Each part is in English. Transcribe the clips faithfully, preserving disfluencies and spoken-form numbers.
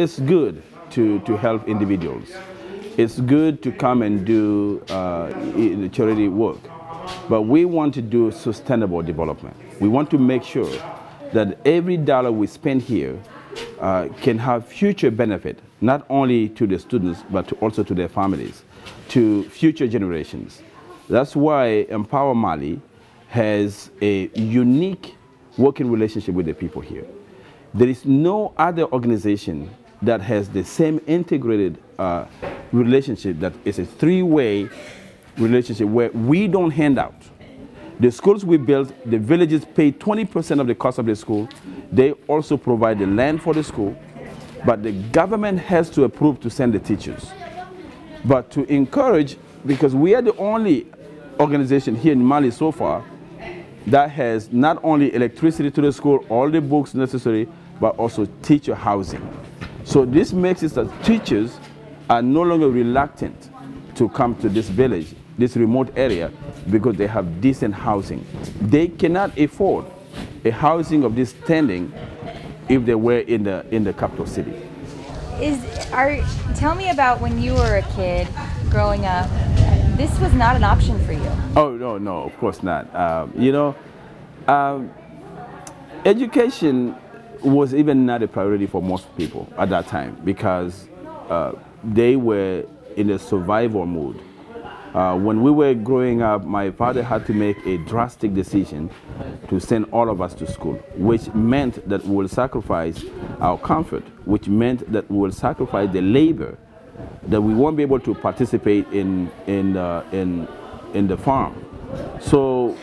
it's good to, to help individuals. It's good to come and do uh, charity work, but we want to do sustainable development. We want to make sure that every dollar we spend here uh, can have future benefit, not only to the students, but to also to their families, to future generations. That's why Empower Mali has a unique working relationship with the people here. There is no other organization that has the same integrated uh, relationship that is a three-way relationship where we don't hand out. The schools we built, the villages pay twenty percent of the cost of the school. They also provide the land for the school, but the government has to approve to send the teachers. But to encourage, because we are the only organization here in Mali so far that has not only electricity to the school, all the books necessary, but also teacher housing. So this makes it that teachers are no longer reluctant to come to this village, this remote area, because they have decent housing. They cannot afford a housing of this standing if they were in the, in the capital city. Is, are, tell me about when you were a kid growing up. This was not an option for you. Oh, no, no, of course not. Um, you know, um, education was even not a priority for most people at that time because uh, they were in a survival mode. Uh, when we were growing up, my father had to make a drastic decision to send all of us to school, which meant that we will sacrifice our comfort, which meant that we will sacrifice the labor, that we won't be able to participate in, in, uh, in, in the farm. So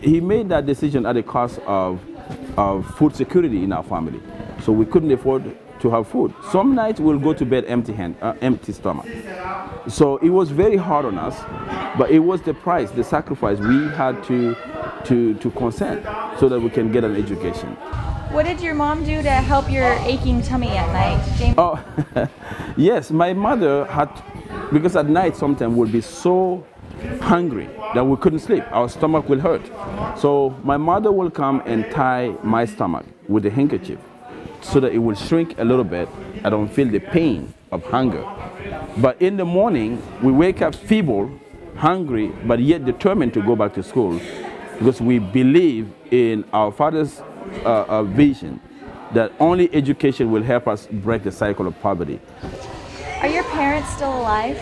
he made that decision at the cost of, of food security in our family. So we couldn't afford to have food. Some nights we'll go to bed empty hand, uh, empty stomach. So it was very hard on us, but it was the price, the sacrifice we had to, to, to consent so that we can get an education. What did your mom do to help your aching tummy at night, James? Oh, yes, my mother had, because at night sometimes we'll be so hungry that we couldn't sleep. Our stomach will hurt. So my mother will come and tie my stomach with a handkerchief so that it will shrink a little bit. I don't feel the pain of hunger. But in the morning, we wake up feeble, hungry, but yet determined to go back to school because we believe in our father's uh, uh, vision that only education will help us break the cycle of poverty. Are your parents still alive?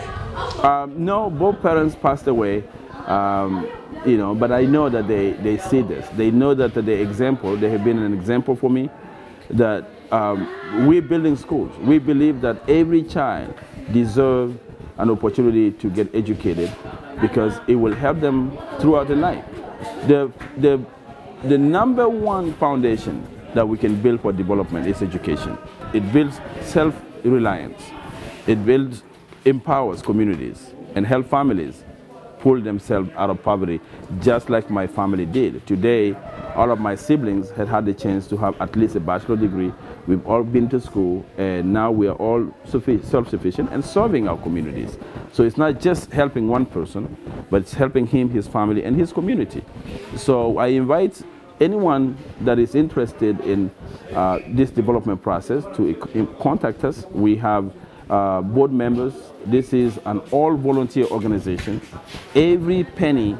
Um, no, both parents passed away, um, you know, but I know that they, they see this. They know that the example, they have been an example for me, that um, we're building schools. We believe that every child deserves an opportunity to get educated because it will help them throughout the life. The, the, the number one foundation that we can build for development is education. It builds self-reliance. It builds, empowers communities and helps families pull themselves out of poverty, just like my family did. Today, all of my siblings had had the chance to have at least a bachelor's degree. We've all been to school, and now we are all self-sufficient and serving our communities. So it's not just helping one person, but it's helping him, his family, and his community. So I invite anyone that is interested in uh, this development process to contact us. We have Uh, board members. This is an all-volunteer organization. Every penny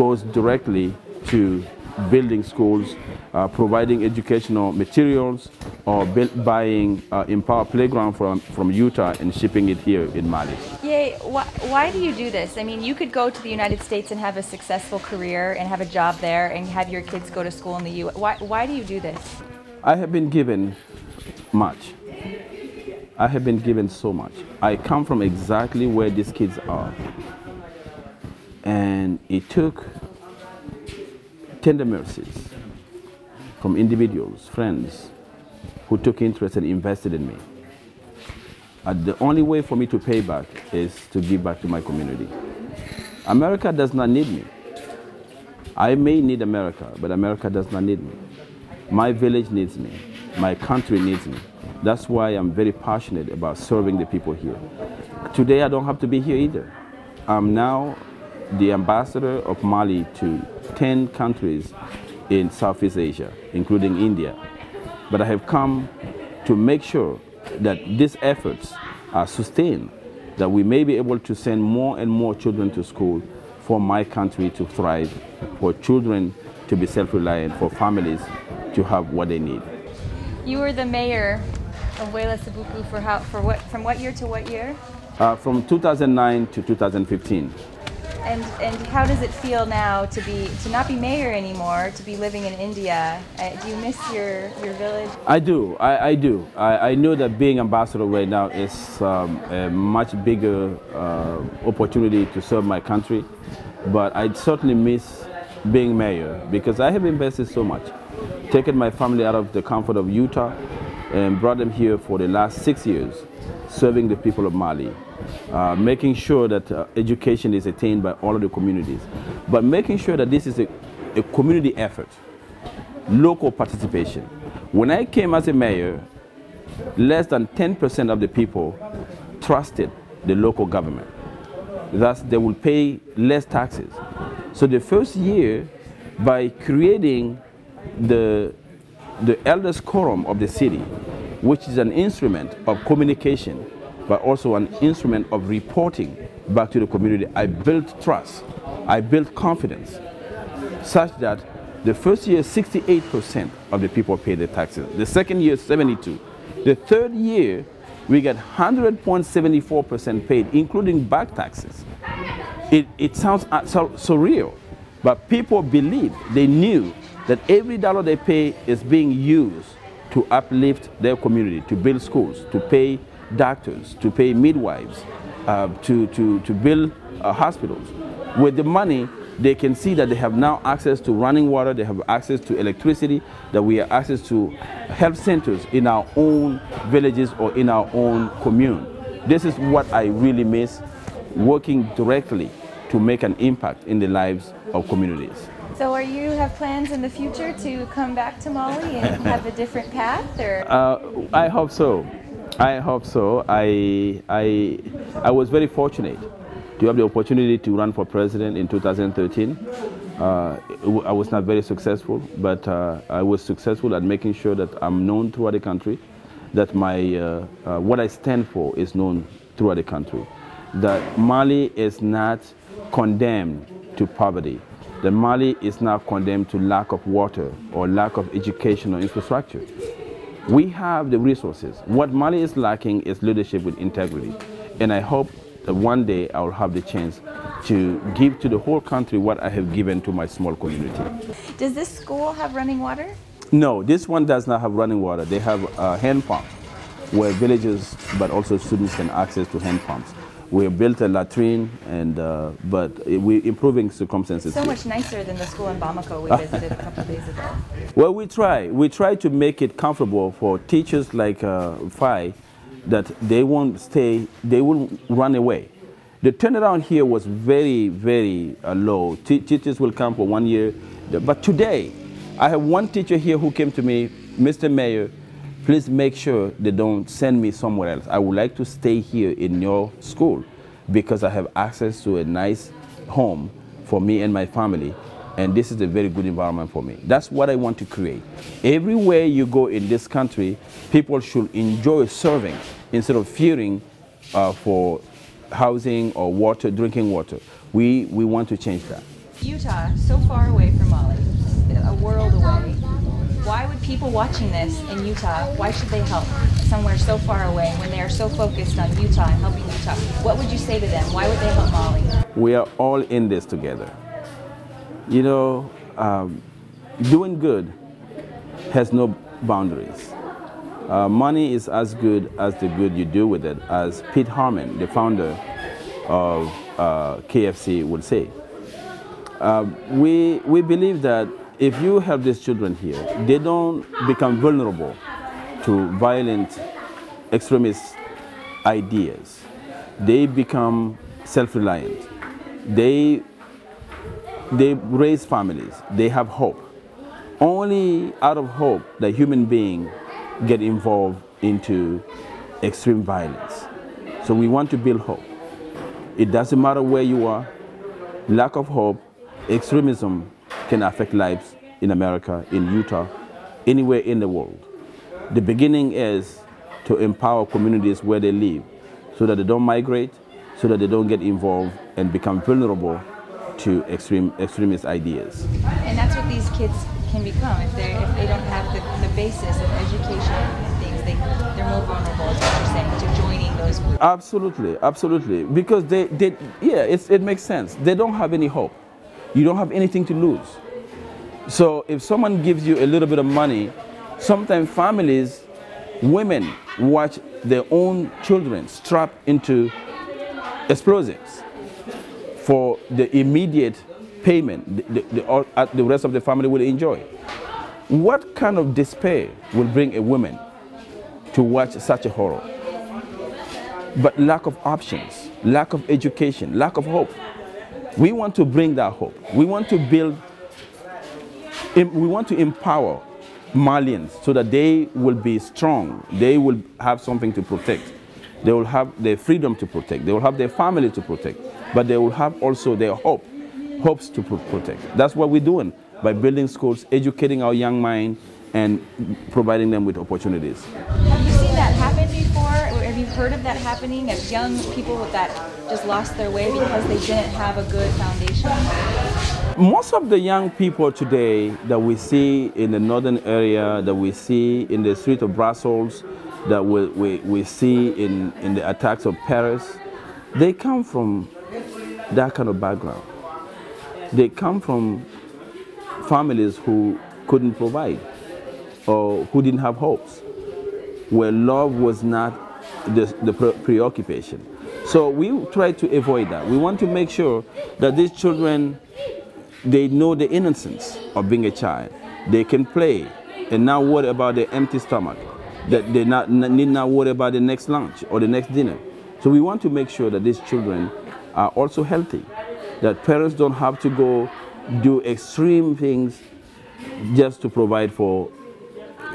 goes directly to building schools, uh, providing educational materials, or build, buying uh, Empower Playground from, from Utah and shipping it here in Mali. Yay, why, why do you do this? I mean, you could go to the United States and have a successful career and have a job there and have your kids go to school in the U S Why, why do you do this? I have been given much. I have been given so much. I come from exactly where these kids are. And it took tender mercies from individuals, friends, who took interest and invested in me. And the only way for me to pay back is to give back to my community. America does not need me. I may need America, but America does not need me. My village needs me. My country needs me. That's why I'm very passionate about serving the people here. Today, I don't have to be here either. I'm now the ambassador of Mali to ten countries in Southeast Asia, including India. But I have come to make sure that these efforts are sustained, that we may be able to send more and more children to school, for my country to thrive, for children to be self-reliant, for families to have what they need. You were the mayor of Willesebugu for how, for what, from what year to what year? Uh, from two thousand nine to two thousand fifteen. And and how does it feel now to be to not be mayor anymore, to be living in India? Uh, do you miss your your village? I do. I, I do. I, I know that being ambassador right now is um, a much bigger uh, opportunity to serve my country, but I certainly miss being mayor because I have invested so much, taken my family out of the comfort of Utah and brought them here for the last six years, serving the people of Mali. Uh, making sure that uh, education is attained by all of the communities, but making sure that this is a, a community effort, local participation. When I came as a mayor, less than ten percent of the people trusted the local government. Thus, they will pay less taxes. So the first year, by creating the, the elders quorum of the city, which is an instrument of communication, but also an instrument of reporting back to the community, I built trust, I built confidence, such that the first year, sixty-eight percent of the people paid their taxes. The second year, seventy-two. The third year, we got one hundred point seven four percent paid, including back taxes. It, it sounds so surreal, but people believed, they knew that every dollar they pay is being used to uplift their community, to build schools, to pay doctors, to pay midwives, uh, to, to, to build uh, hospitals. With the money, they can see that they have now access to running water, they have access to electricity, that we have access to health centers in our own villages or in our own commune. This is what I really miss, working directly to make an impact in the lives of communities. So are you have plans in the future to come back to Mali and have a different path? Or? Uh, I hope so. I hope so. I, I, I was very fortunate to have the opportunity to run for president in two thousand thirteen. Uh, I was not very successful, but uh, I was successful at making sure that I'm known throughout the country, that my, uh, uh, what I stand for is known throughout the country, that Mali is not condemned to poverty, that Mali is not condemned to lack of water or lack of educational infrastructure. We have the resources. What Mali is lacking is leadership with integrity. And I hope that one day I will have the chance to give to the whole country what I have given to my small community. Does this school have running water? No, this one does not have running water. They have a hand pump where villagers, but also students can access to hand pumps. We built a latrine, and uh, but we're improving circumstances. So here. Much nicer than the school in Bamako we visited a couple of days ago. Well, we try. We try to make it comfortable for teachers like uh, Fai, that they won't stay, they won't run away. The turnaround here was very, very uh, low. Te teachers will come for one year. But today, I have one teacher here who came to me, Mister Mayor, please make sure they don't send me somewhere else. I would like to stay here in your school because I have access to a nice home for me and my family, and this is a very good environment for me. That's what I want to create. Everywhere you go in this country, people should enjoy serving instead of fearing uh, for housing or water, drinking water. We, we want to change that. Utah, so far away from Mali, a world away. Why would people watching this in Utah, why should they help somewhere so far away when they are so focused on Utah and helping Utah? What would you say to them? Why would they help Mali? We are all in this together. You know, um, doing good has no boundaries. Uh, money is as good as the good you do with it, as Pete Harmon, the founder of uh, K F C, would say. Uh, we, we believe that if you help these children here, they don't become vulnerable to violent extremist ideas. They become self-reliant. They, they raise families. They have hope. Only out of hope that human beings get involved into extreme violence. So we want to build hope. It doesn't matter where you are. Lack of hope, extremism, can affect lives in America, in Utah, anywhere in the world. The beginning is to empower communities where they live so that they don't migrate, so that they don't get involved and become vulnerable to extreme, extremist ideas. And that's what these kids can become. If, if they don't have the, the basis of education and things, they, they're more vulnerable, as you're saying, to joining those groups. Absolutely, absolutely. Because they, they yeah, it's, it makes sense. They don't have any hope. You don't have anything to lose. So if someone gives you a little bit of money, sometimes families, women watch their own children strapped into explosives for the immediate payment the, the, all, the rest of the family will enjoy. What kind of despair will bring a woman to watch such a horror? But lack of options, lack of education, lack of hope. We want to bring that hope. We want to build, we want to empower Malians so that they will be strong, they will have something to protect, they will have their freedom to protect, they will have their family to protect, but they will have also their hope, hopes to protect. That's what we're doing by building schools, educating our young mind, and providing them with opportunities. Have you seen that happen before? Have you heard of that happening, of young people that just lost their way because they didn't have a good foundation? Most of the young people today that we see in the northern area, that we see in the street of Brussels, that we, we, we see in, in the attacks of Paris, they come from that kind of background. They come from families who couldn't provide or who didn't have hopes, where love was not the, the pre preoccupation. So we try to avoid that. We want to make sure that these children, they know the innocence of being a child. They can play and not worry about their empty stomach, that they not, need not worry about the next lunch or the next dinner. So we want to make sure that these children are also healthy, that parents don't have to go do extreme things just to provide for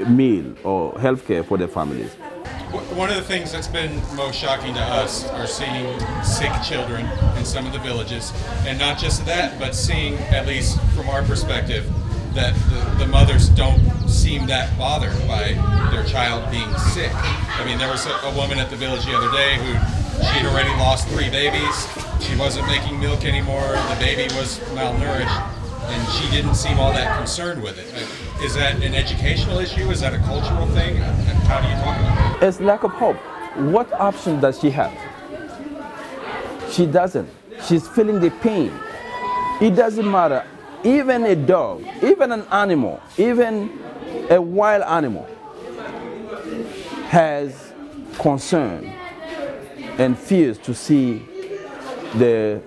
a meal or healthcare for their families. One of the things that's been most shocking to us are seeing sick children in some of the villages, and not just that, but seeing, at least from our perspective, that the, the mothers don't seem that bothered by their child being sick. I mean, there was a, a woman at the village the other day who, she'd already lost three babies, she wasn't making milk anymore, the baby was malnourished, and she didn't seem all that concerned with it. Is that an educational issue? Is that a cultural thing? How do you talk about it? It's lack of hope. What option does she have? She doesn't. She's feeling the pain. It doesn't matter. Even a dog, even an animal, even a wild animal has concern and fears to see the,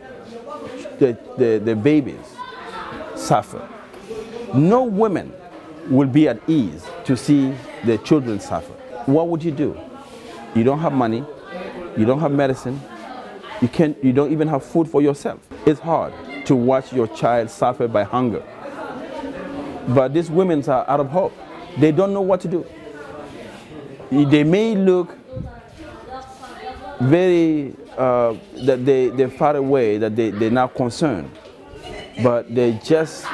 the, the, the babies suffer. No woman will be at ease to see their children suffer. What would you do? You don't have money, you don't have medicine, you can't, you don't even have food for yourself. It's hard to watch your child suffer by hunger. But these women are out of hope. They don't know what to do. They may look very, uh, that they, they're far away, that they, they're not concerned, but they're just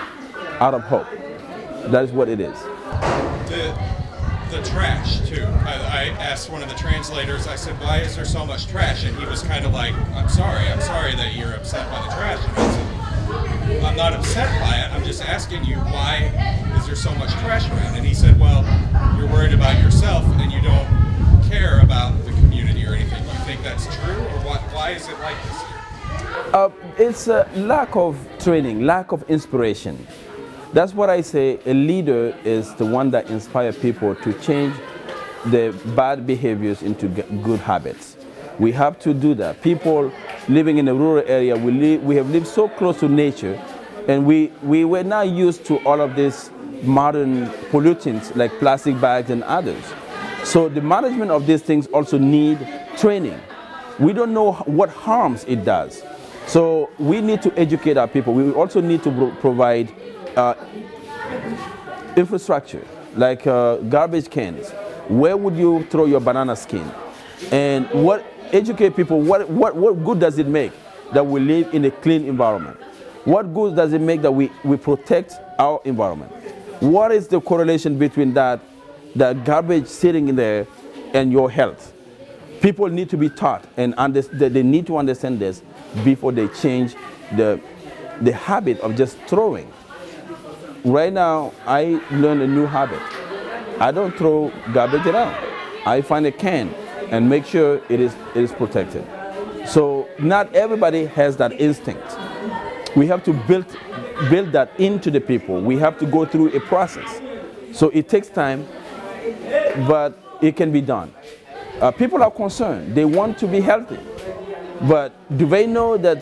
out of hope. That is what it is. The, the trash, too. I, I asked one of the translators, I said, why is there so much trash? And he was kind of like, I'm sorry, I'm sorry that you're upset by the trash. And I said, I'm not upset by it, I'm just asking you, why is there so much trash around? And he said, well, you're worried about yourself and you don't care about the community or anything. Do you think that's true? Or why, why is it like this? Uh, it's a lack of training, lack of inspiration. That's what I say, a leader is the one that inspires people to change their bad behaviors into good habits. We have to do that. People living in a rural area, we, live, we have lived so close to nature, and we, we were not used to all of these modern pollutants like plastic bags and others. So the management of these things also need training. We don't know what harms it does. So we need to educate our people. We also need to pro provide uh, infrastructure, like uh, garbage cans. Where would you throw your banana skin? And what educate people, what, what, what good does it make that we live in a clean environment? What good does it make that we, we protect our environment? What is the correlation between that, that garbage sitting in there and your health. People need to be taught, and under, they need to understand this before they change the, the habit of just throwing. Right now, I learned a new habit. I don't throw garbage around. I find a can and make sure it is, it is protected. So not everybody has that instinct. We have to build, build that into the people. We have to go through a process. So it takes time, but it can be done. Uh, people are concerned. They want to be healthy. But do they know that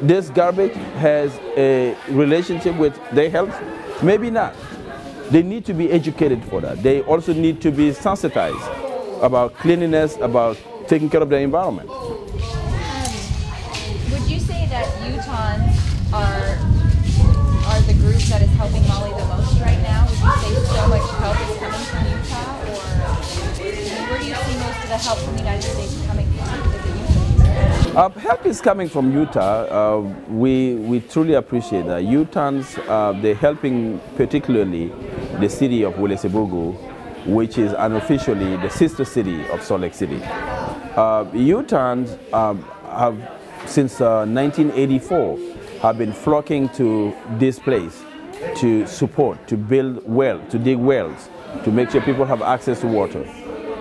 this garbage has a relationship with their health? Maybe not. They need to be educated for that. They also need to be sensitized about cleanliness, about taking care of their environment. Um, would you say that Utahns are, are the group that is helping Mali the most right now? Would you say so much help is coming from Utah? Or where do you see most of the help from the United States coming from? Is it Utah? Uh, help is coming from Utah. Uh, we, we truly appreciate that. Utahns, uh, they're helping particularly the city of Willesebugu, which is unofficially the sister city of Salt Lake City. Uh, Utahns uh, have, since uh, nineteen eighty-four, have been flocking to this place to support, to build wells, to dig wells, to make sure people have access to water.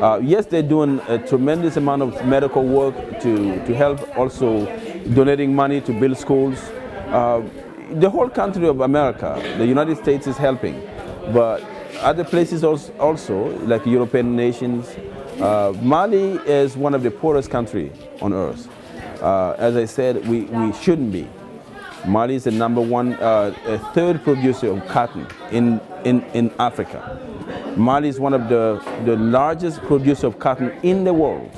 Uh, yes, they're doing a tremendous amount of medical work to, to help, also donating money to build schools. Uh, the whole country of America, the United States is helping, but other places also, like European nations. Uh, Mali is one of the poorest countries on earth. Uh, as I said, we, we shouldn't be. Mali is the number one, uh, a third producer of cotton in, in, in Africa. Mali is one of the, the largest producer of cotton in the world.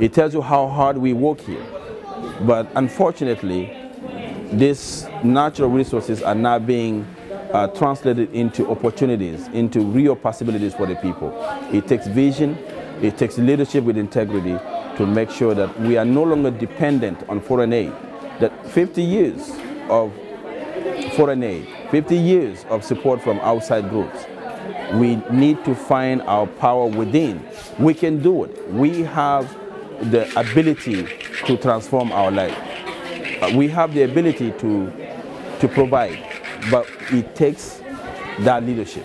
It tells you how hard we work here. But unfortunately, these natural resources are not being uh, translated into opportunities, into real possibilities for the people. It takes vision, it takes leadership with integrity to make sure that we are no longer dependent on foreign aid. That fifty years of foreign aid, fifty years of support from outside groups. We need to find our power within. We can do it. We have the ability to transform our life. We have the ability to, to provide, but it takes that leadership.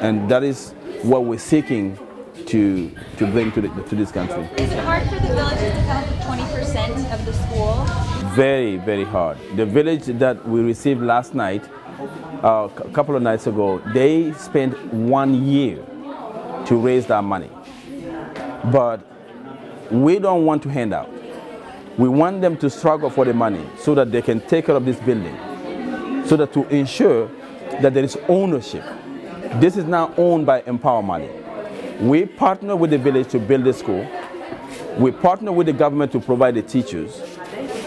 And that is what we're seeking to, to bring to, the, to this country. Is it hard for the villages to come up with twenty percent of the school? Very, very hard. The village that we received last night, Uh, a couple of nights ago, they spent one year to raise that money. But we don't want to hand out. We want them to struggle for the money so that they can take care of this building, so that to ensure that there is ownership. This is now owned by Empower Mali. We partner with the village to build the school. We partner with the government to provide the teachers.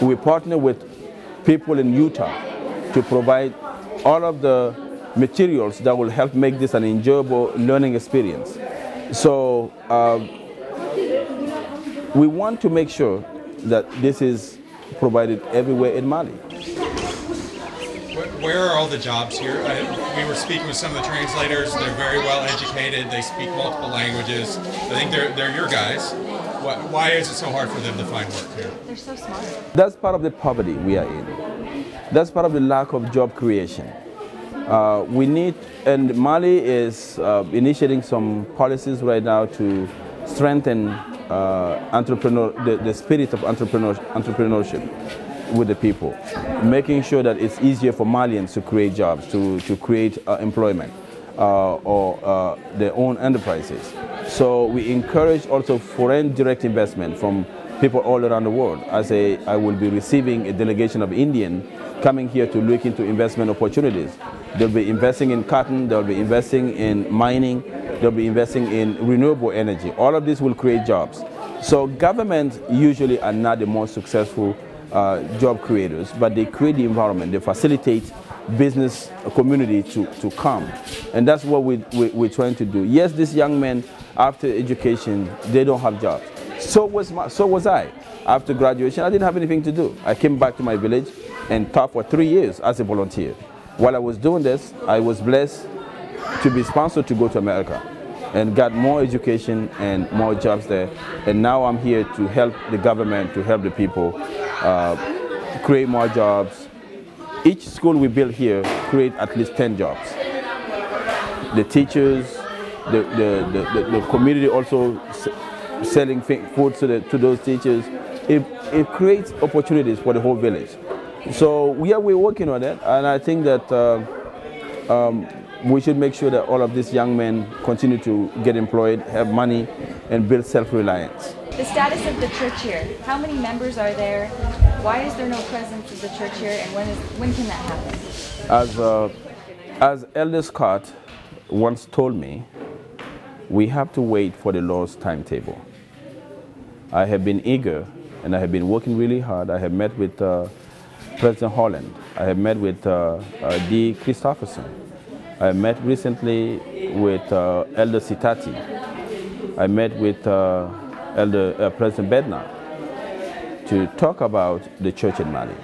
We partner with people in Utah to provide all of the materials that will help make this an enjoyable learning experience. So uh, we want to make sure that this is provided everywhere in Mali. Where are all the jobs here? I, we were speaking with some of the translators. They're very well educated. They speak multiple languages. I think they're, they're your guys. Why, why is it so hard for them to find work here? They're so smart. That's part of the poverty we are in. That's part of the lack of job creation. Uh, we need, and Mali is uh, initiating some policies right now to strengthen uh, entrepreneur, the, the spirit of entrepreneur, entrepreneurship with the people, making sure that it's easier for Malians to create jobs, to, to create uh, employment uh, or uh, their own enterprises. So we encourage also foreign direct investment from people all around the world. As a, I will be receiving a delegation of Indian coming here to look into investment opportunities. They'll be investing in cotton, they'll be investing in mining, they'll be investing in renewable energy. All of this will create jobs. So governments usually are not the most successful uh, job creators, but they create the environment, they facilitate business community to, to come. And that's what we, we, we're trying to do. Yes, these young men, after education, they don't have jobs. So was, my, so was I. After graduation, I didn't have anything to do. I came back to my village and taught for three years as a volunteer. While I was doing this, I was blessed to be sponsored to go to America. and got more education and more jobs there. And now I'm here to help the government, to help the people, uh, create more jobs. Each school we build here creates at least ten jobs. The teachers, the, the, the, the, the community also s selling food to, the, to those teachers. It, it creates opportunities for the whole village. So we are we're working on it, and I think that uh, um, we should make sure that all of these young men continue to get employed, have money, and build self-reliance. The status of the church here, how many members are there? Why is there no presence of the church here, and when, is, when can that happen? As, uh, as Elder Scott once told me, we have to wait for the Lord's timetable. I have been eager, and I have been working really hard. I have met with uh, President Holland. I have met with uh, uh, D Christofferson. I met recently with uh, Elder Sitati. I met with uh, Elder uh, President Bednar to talk about the church in Mali.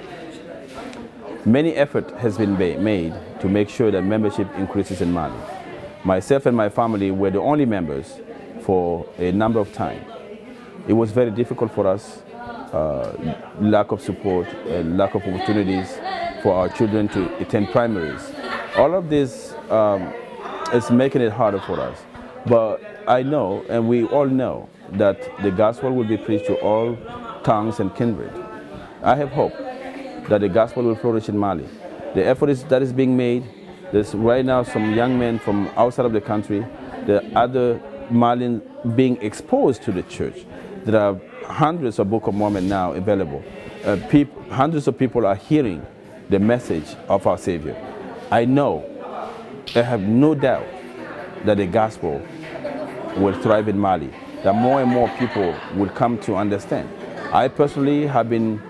Many effort has been made to make sure that membership increases in Mali. Myself and my family were the only members for a number of time. It was very difficult for us. Uh, lack of support, uh, lack of opportunities for our children to attend primaries. All of this um, is making it harder for us. But I know, and we all know, that the gospel will be preached to all tongues and kindred. I have hope that the gospel will flourish in Mali. The effort is, that is being made, there's right now some young men from outside of the country, the other Malians being exposed to the church. There are hundreds of Book of Mormon now available. Uh, hundreds of people are hearing the message of our Savior. I know, I have no doubt that the gospel will thrive in Mali, that more and more people will come to understand. I personally have been,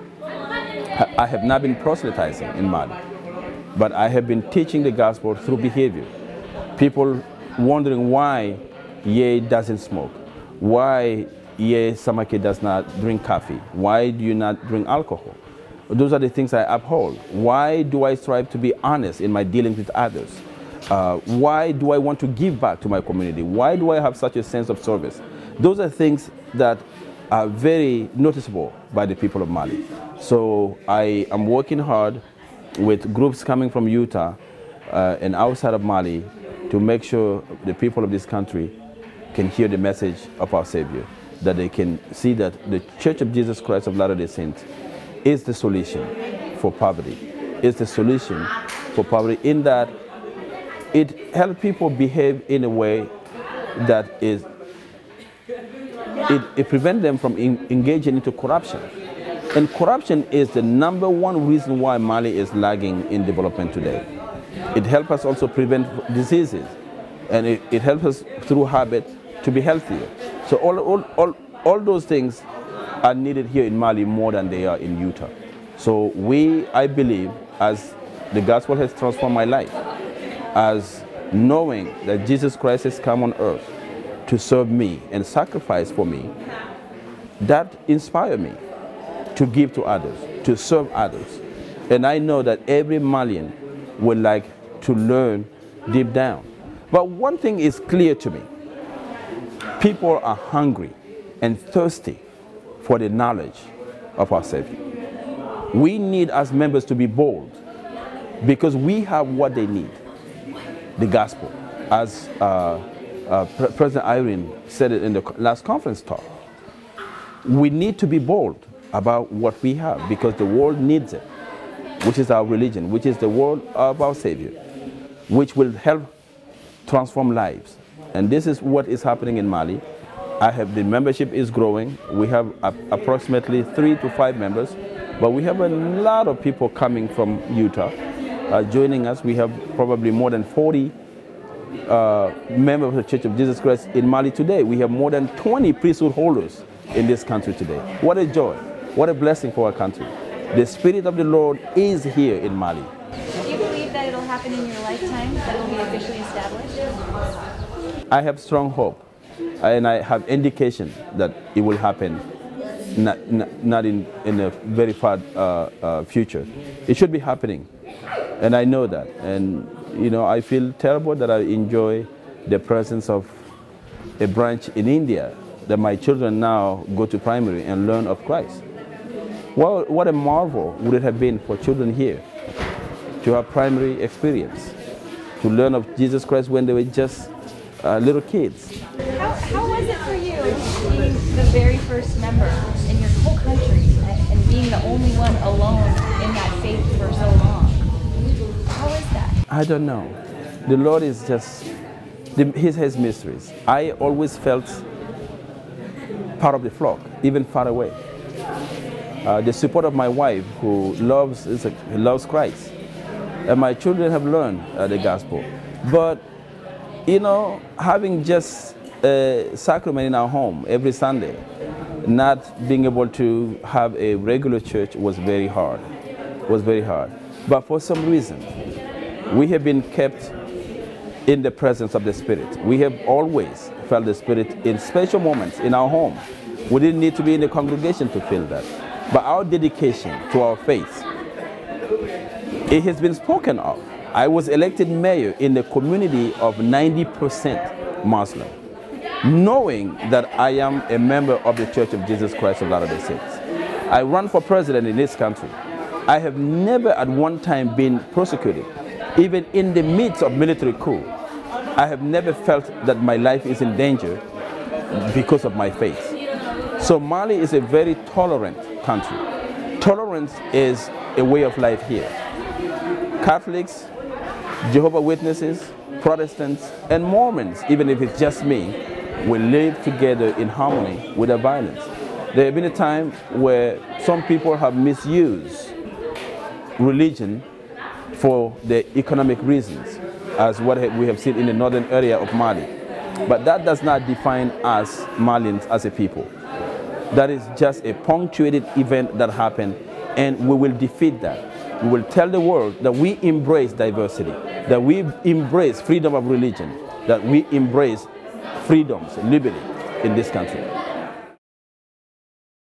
I have not been proselytizing in Mali, but I have been teaching the gospel through behavior. People wondering why Ye doesn't smoke, why Ye Samake does not drink coffee, why do you not drink alcohol? Those are the things I uphold. Why do I strive to be honest in my dealings with others? Uh, why do I want to give back to my community? Why do I have such a sense of service? Those are things that are very noticeable by the people of Mali. So I am working hard with groups coming from Utah uh, and outside of Mali to make sure the people of this country can hear the message of our Savior, that they can see that the Church of Jesus Christ of Latter-day Saints is the solution for poverty, is the solution for poverty in that it helps people behave in a way that is, it, it prevents them from in, engaging into corruption. And corruption is the number one reason why Mali is lagging in development today. It helps us also prevent diseases, and it, it helps us through habit to be healthier. So all, all, all, all those things are needed here in Mali more than they are in Utah. So we, I believe, as the gospel has transformed my life, as knowing that Jesus Christ has come on earth to serve me and sacrifice for me, that inspired me to give to others, to serve others. And I know that every Malian would like to learn deep down. But one thing is clear to me. People are hungry and thirsty for the knowledge of our Savior. We need as members to be bold because we have what they need, the gospel. As uh, uh, Pre President Irene said it in the last conference talk, we need to be bold about what we have because the world needs it, which is our religion, which is the word of our Savior, which will help transform lives. And this is what is happening in Mali. I have, the membership is growing. We have a, approximately three to five members, but we have a lot of people coming from Utah uh, joining us. We have probably more than forty uh, members of the Church of Jesus Christ in Mali today. We have more than twenty priesthood holders in this country today. What a joy, what a blessing for our country. The Spirit of the Lord is here in Mali. Do you believe that it'll happen in your lifetime, that it'll be officially established? I have strong hope, and I have indication that it will happen, not, not, not in, in a very far uh, uh, future. It should be happening, and I know that. And, you know, I feel terrible that I enjoy the presence of a branch in India that my children now go to primary and learn of Christ. Well, what a marvel would it have been for children here to have primary experience, to learn of Jesus Christ when they were just uh, little kids. How, how was it for you being the very first member in your whole country and being the only one alone in that faith for so long? How is that? I don't know. The Lord is just, He has mysteries. I always felt part of the flock, even far away. Uh, the support of my wife, who loves, is a, who loves Christ, and my children have learned uh, the gospel. But, you know, having just a sacrament in our home every Sunday, not being able to have a regular church was very hard, was very hard. But for some reason, we have been kept in the presence of the Spirit. We have always felt the Spirit in special moments in our home. We didn't need to be in the congregation to feel that. But our dedication to our faith, it has been spoken of. I was elected mayor in the community of ninety percent Muslim, knowing that I am a member of the Church of Jesus Christ of Latter-day Saints. I run for president in this country. I have never at one time been persecuted, even in the midst of military coup. I have never felt that my life is in danger because of my faith. So Mali is a very tolerant country. Tolerance is a way of life here. Catholics, Jehovah's Witnesses, Protestants, and Mormons, even if it's just me, we live together in harmony without violence. There have been a time where some people have misused religion for their economic reasons, as what we have seen in the northern area of Mali. But that does not define us Malians as a people. That is just a punctuated event that happened, and we will defeat that. We will tell the world that we embrace diversity, that we embrace freedom of religion, that we embrace freedoms, liberty in this country.